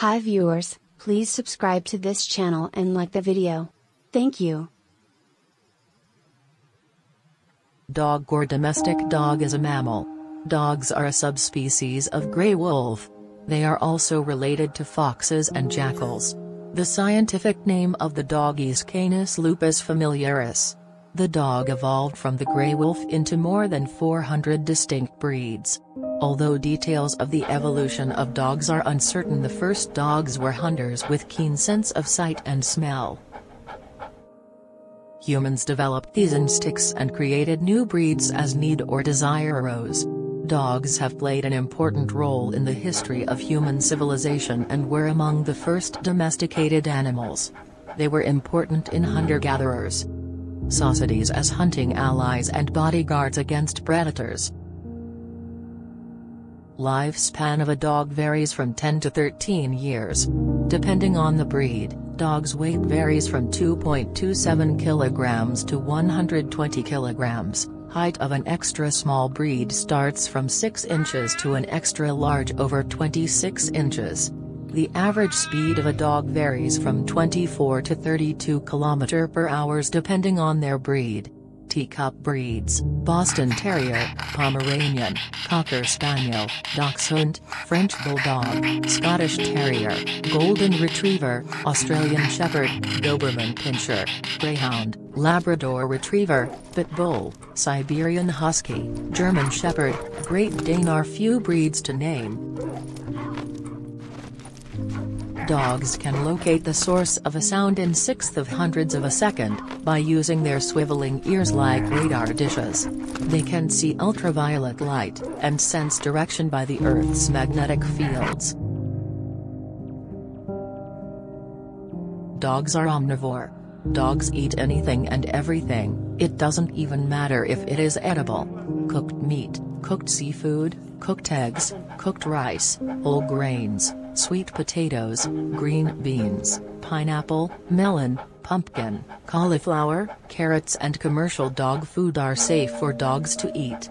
Hi viewers, please subscribe to this channel and like the video. Thank you. Dog or domestic dog is a mammal. Dogs are a subspecies of gray wolf. They are also related to foxes and jackals. The scientific name of the dog is Canis lupus familiaris. The dog evolved from the gray wolf into more than 400 distinct breeds. Although details of the evolution of dogs are uncertain, the first dogs were hunters with keen sense of sight and smell. Humans developed these instincts and created new breeds as need or desire arose. Dogs have played an important role in the history of human civilization and were among the first domesticated animals. They were important in hunter-gatherers, societies as hunting allies and bodyguards against predators. Lifespan of a dog varies from 10 to 13 years. Depending on the breed, dogs' weight varies from 2.27 kilograms to 120 kilograms. Height of an extra small breed starts from 6 inches to an extra large over 26 inches. The average speed of a dog varies from 24 to 32 km/h depending on their breed. Teacup breeds: Boston Terrier, Pomeranian, Cocker Spaniel, Dachshund, French Bulldog, Scottish Terrier, Golden Retriever, Australian Shepherd, Doberman Pinscher, Greyhound, Labrador Retriever, Pitbull, Siberian Husky, German Shepherd, Great Dane are few breeds to name. Dogs can locate the source of a sound in sixths of hundreds of a second, by using their swiveling ears like radar dishes. They can see ultraviolet light, and sense direction by the Earth's magnetic fields. Dogs are omnivore. Dogs eat anything and everything, it doesn't even matter if it is edible. Cooked meat, cooked seafood, cooked eggs, cooked rice, whole grains, sweet potatoes, green beans, pineapple, melon, pumpkin, cauliflower, carrots and commercial dog food are safe for dogs to eat.